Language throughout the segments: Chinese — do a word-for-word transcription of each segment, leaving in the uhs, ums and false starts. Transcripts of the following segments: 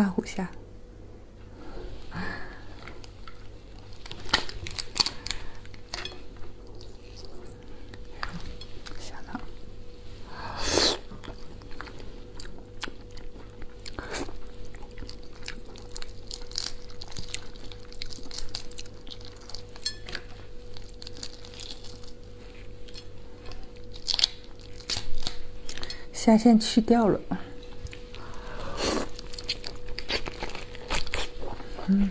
大虎虾。虾汤。虾线去掉了。 嗯，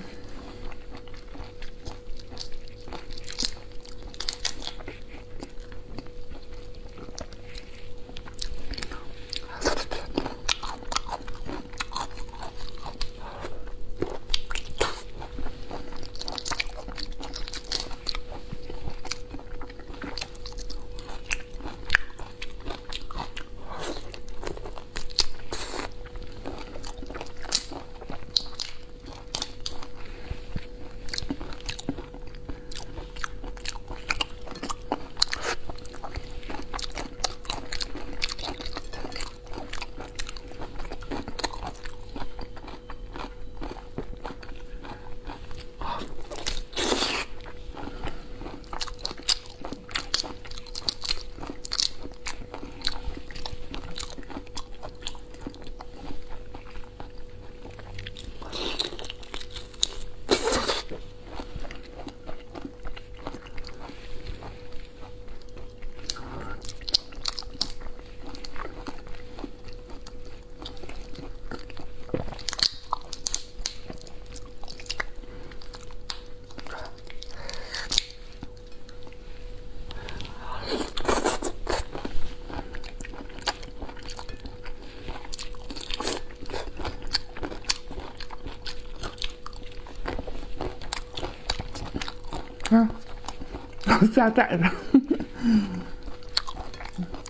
嗯，下载了，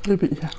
对比一下。